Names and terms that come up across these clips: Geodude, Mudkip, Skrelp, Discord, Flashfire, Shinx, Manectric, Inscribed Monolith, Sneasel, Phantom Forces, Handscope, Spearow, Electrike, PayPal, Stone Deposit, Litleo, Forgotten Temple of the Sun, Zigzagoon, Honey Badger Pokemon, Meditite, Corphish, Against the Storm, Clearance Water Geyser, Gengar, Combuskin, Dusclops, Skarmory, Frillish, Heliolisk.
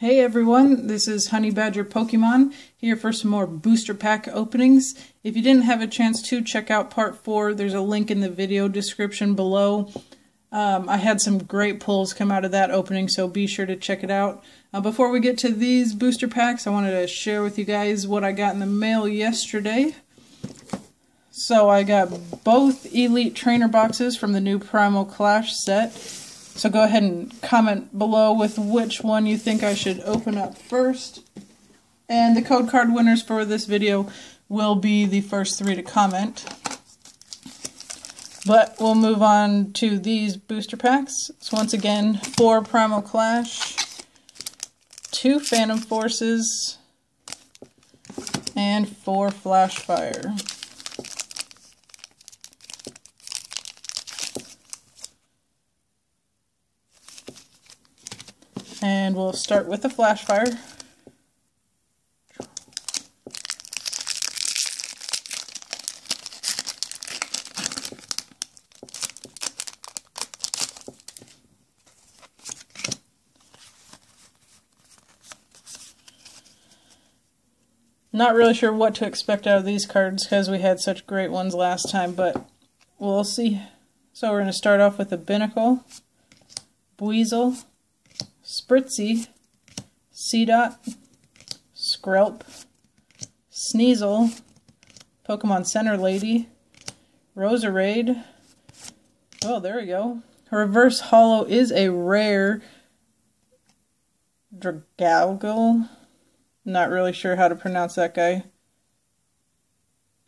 Hey everyone, this is Honey Badger Pokemon here for some more booster pack openings. If you didn't have a chance to, check out part 4. There's a link in the video description below. I had some great pulls come out of that opening, so be sure to check it out. Before we get to these booster packs, I wanted to share with you guys what I got in the mail yesterday. So I got both Elite Trainer boxes from the new Primal Clash set. So go ahead and comment below with which one you think I should open up first. And the code card winners for this video will be the first 3 to comment. But we'll move on to these booster packs. So once again, 4 Primal Clash, 2 Phantom Forces, and 4 Flashfire. And we'll start with the Flashfire. Not really sure what to expect out of these cards because we had such great ones last time, but we'll see. So we're going to start off with a Binnacle, Buizel, Spritzy, Seedot, Skrelp, Sneasel, Pokemon Center Lady, Roserade. Oh, there we go. Reverse Hollow is a rare Dragalge. Not really sure how to pronounce that guy.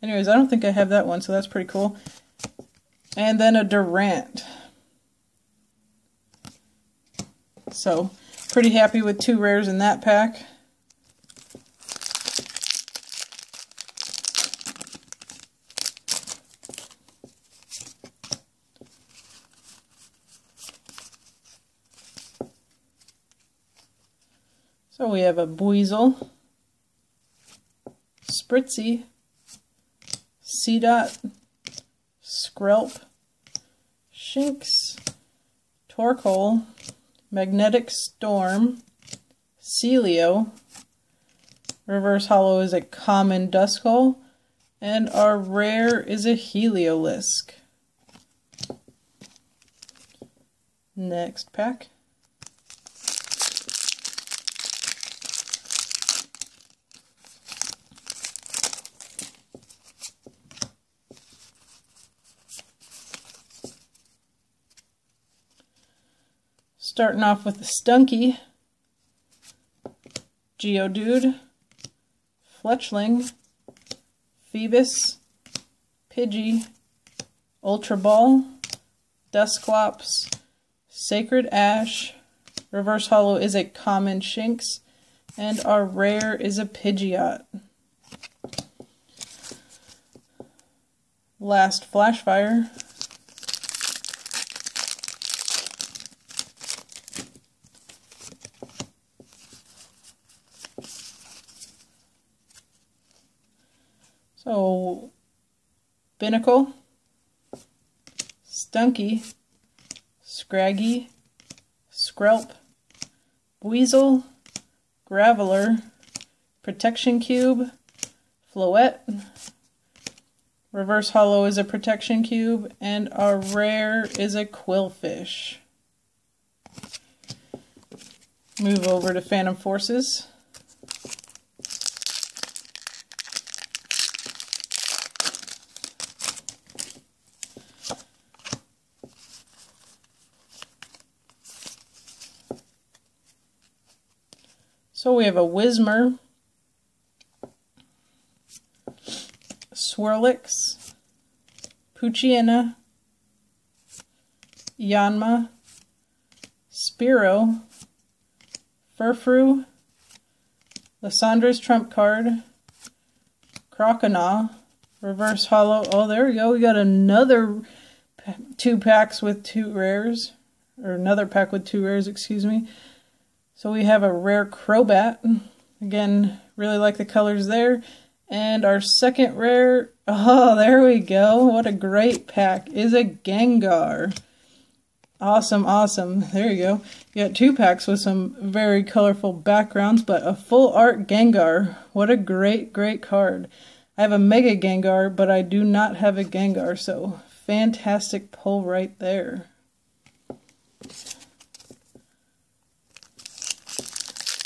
Anyways, I don't think I have that one, so that's pretty cool. And then a Durant. So, pretty happy with 2 rares in that pack. So we have a Buizel, Spritzy, Seedot, Skrelp, Shinx, Torkoal, Magnetic Storm, Celio, Reverse Hollow is a common Duskull, and our rare is a Heliolisk. Next pack. Starting off with the Stunky, Geodude, Fletchling, Phoebus, Pidgey, Ultra Ball, Dusclops, Sacred Ash, Reverse Hollow is a common Shinx, and our rare is a Pidgeot. Last Flashfire. So, Binnacle, Stunky, Scraggy, Skrelp, Buizel, Graveler, Protection Cube, Floette, Reverse Hollow is a Protection Cube, and our rare is a Quillfish. Move over to Phantom Forces. So we have a Whismur, Swirlix, Poochyena, Yanma, Spearow, Furfrou, Lysandre's Trump Card, Croconaw, Reverse Hollow. Oh, there we go. We got another 2 packs with 2 rares. Or another pack with 2 rares, excuse me. So we have a rare Crobat. Again, really like the colors there. And our second rare, oh, there we go. What a great pack, is a Gengar. Awesome, awesome. There you go. You got 2 packs with some very colorful backgrounds, but a full art Gengar. What a great, great card. I have a Mega Gengar, but I do not have a Gengar, so fantastic pull right there.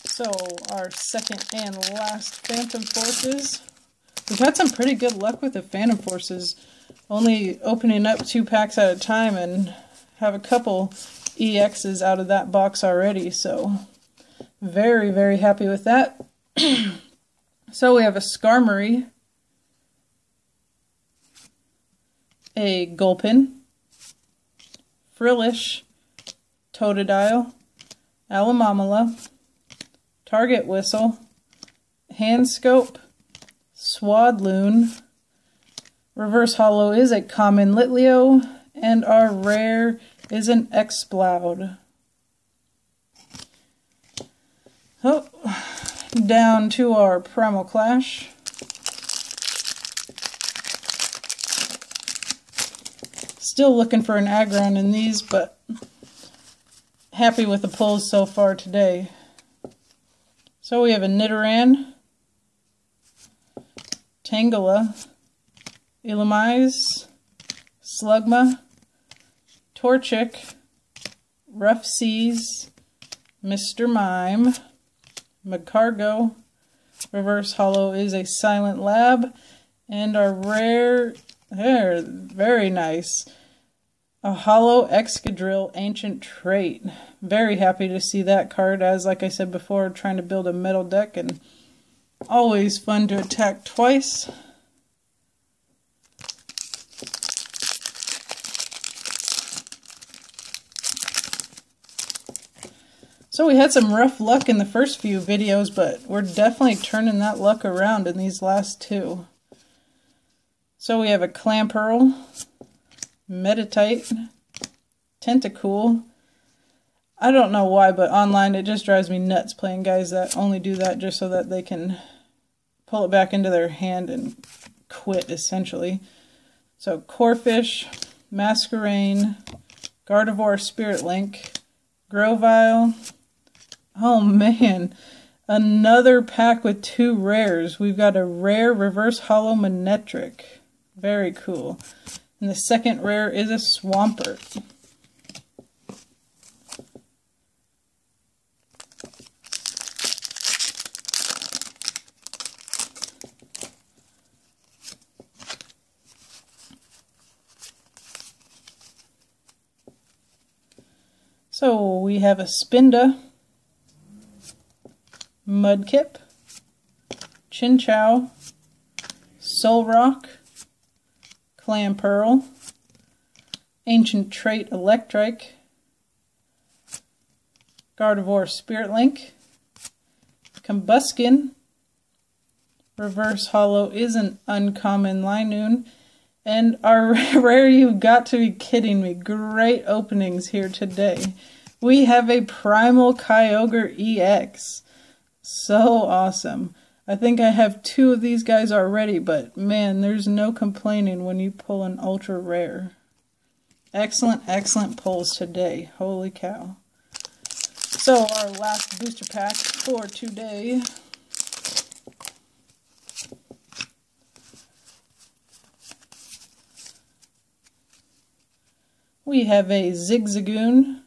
So, our second and last Phantom Forces. We've had some pretty good luck with the Phantom Forces, only opening up 2 packs at a time, and have a couple EXs out of that box already, so very, very happy with that. So we have a Skarmory, a Gulpin, Frillish, Totodile, Alamamala, Target Whistle, Handscope, Swadloon, Reverse Hollow is a common Litleo, and our rare is an Exploud. Oh, down to our Primal Clash. Still looking for an Aggron in these, but happy with the pulls so far today. So we have a Nidoran, Tangela, Illumise, Slugma, Torchic, Rough Seas, Mr. Mime, Magcargo, Reverse Hollow is a Silent Lab, and our rare, very nice, a Hollow Excadrill Ancient Trait. Very happy to see that card, as like I said before, trying to build a metal deck, and always fun to attack twice. So we had some rough luck in the first few videos, but we're definitely turning that luck around in these last two. So we have a Clamperl, Meditite, Tentacool. I don't know why, but online it just drives me nuts playing guys that only do that just so that they can pull it back into their hand and quit, essentially. So Corphish, Masquerain, Gardevoir Spirit Link, Grovyle. Oh man, another pack with 2 rares. We've got a rare Reverse Hollow Manectric. Very cool. And the second rare is a Swampert. So we have a Spinda, Mudkip, Chinchou, Solrock, Clamperl, Ancient Trait Electrike, Gardevoir Spirit Link, Combuskin, Reverse Hollow is an uncommon Linoone, and our rare, you've got to be kidding me. Great openings here today. We have a Primal Kyogre EX. So awesome. I think I have 2 of these guys already, but man, there's no complaining when you pull an ultra rare. Excellent, excellent pulls today. Holy cow. So our last booster pack for today. We have a Zigzagoon,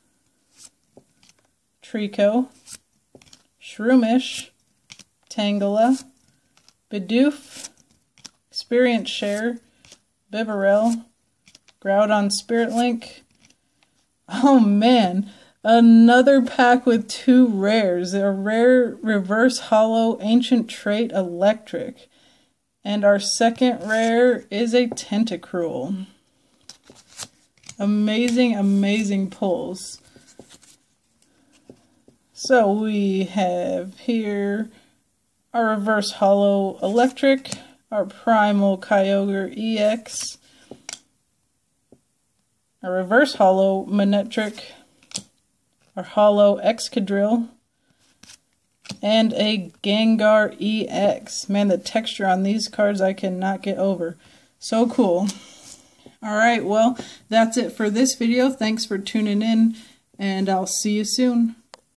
Treecko, Shroomish, Tangela, Bidoof, Experience Share, Bibarel, Groudon Spirit Link. Oh man, another pack with 2 rares. A rare Reverse Hollow Ancient Trait Electric. And our second rare is a Tentacruel. Amazing, amazing pulls. So we have here our Reverse Hollow Electric, our Primal Kyogre EX, our Reverse Hollow Manectric, our Hollow Excadrill, and a Gengar EX. Man, the texture on these cards I cannot get over. So cool. All right, well, that's it for this video. Thanks for tuning in, and I'll see you soon.